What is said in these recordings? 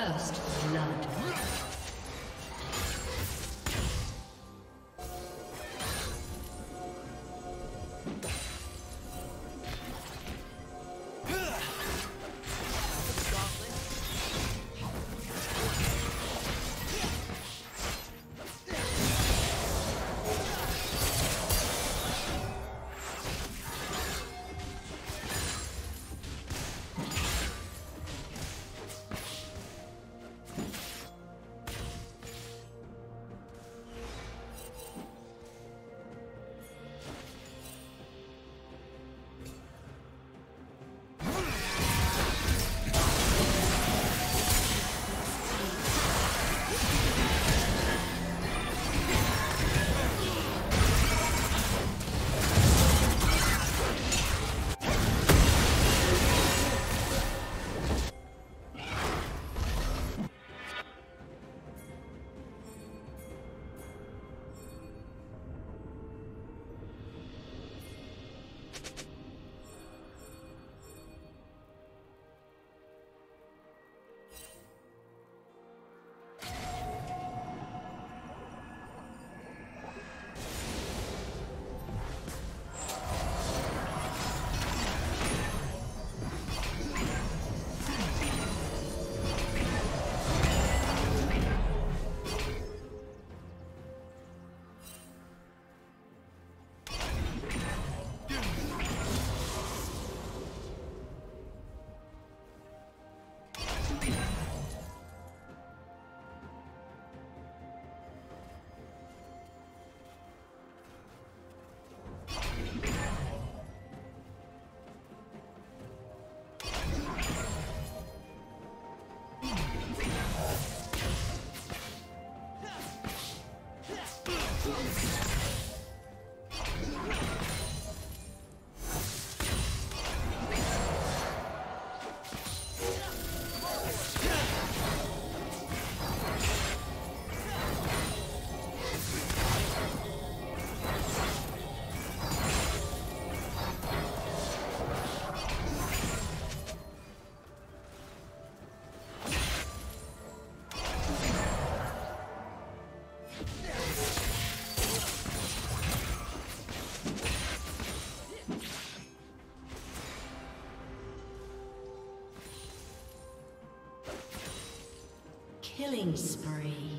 First blood. Killing spree.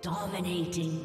Dominating.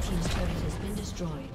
Red team's turret has been destroyed.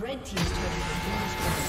Red team's turret has been destroyed.